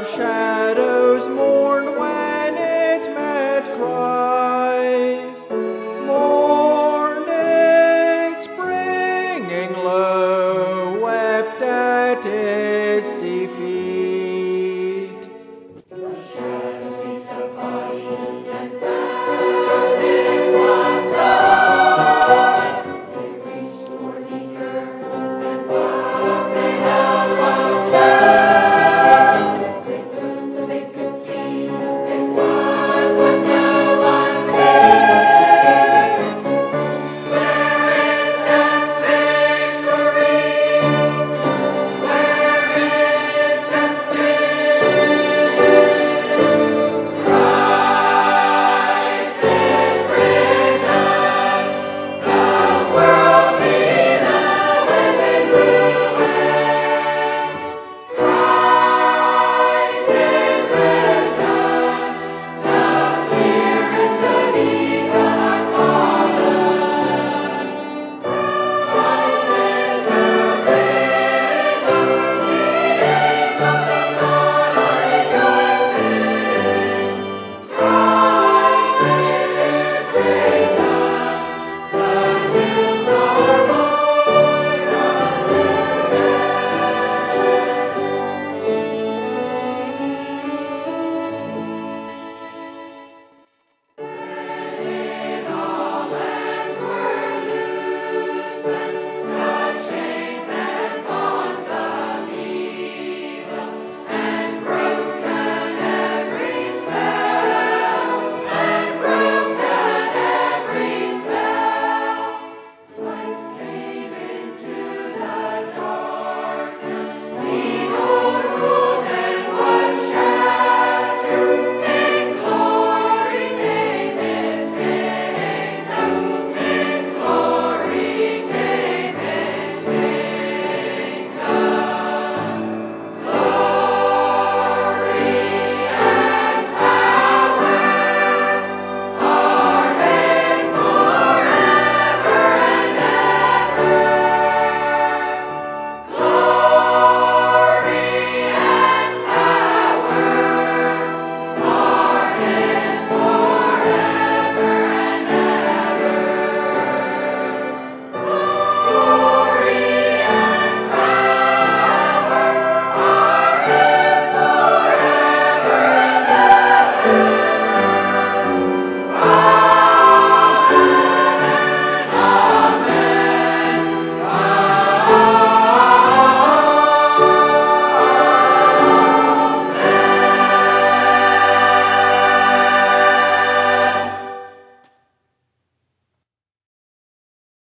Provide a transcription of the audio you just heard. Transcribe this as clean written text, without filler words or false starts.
of shame.